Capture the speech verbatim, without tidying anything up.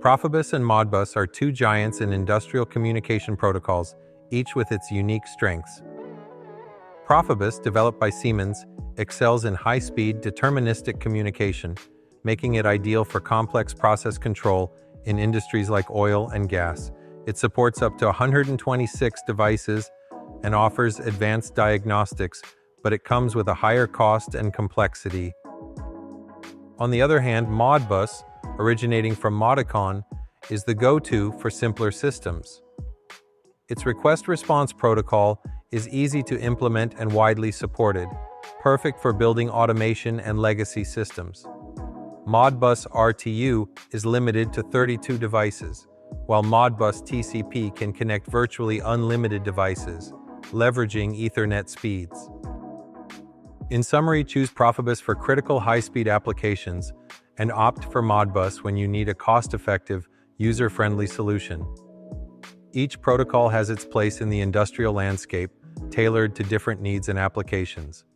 Profibus and Modbus are two giants in industrial communication protocols, each with its unique strengths. Profibus, developed by Siemens, excels in high-speed, deterministic communication, making it ideal for complex process control in industries like oil and gas. It supports up to one hundred twenty-six devices and offers advanced diagnostics, but it comes with a higher cost and complexity. On the other hand, Modbus, originating from Modicon, is the go-to for simpler systems. Its request-response protocol is easy to implement and widely supported, perfect for building automation and legacy systems. Modbus R T U is limited to thirty-two devices, while Modbus T C P can connect virtually unlimited devices, leveraging Ethernet speeds. In summary, choose Profibus for critical high-speed applications and opt for Modbus when you need a cost-effective, user-friendly solution. Each protocol has its place in the industrial landscape, tailored to different needs and applications.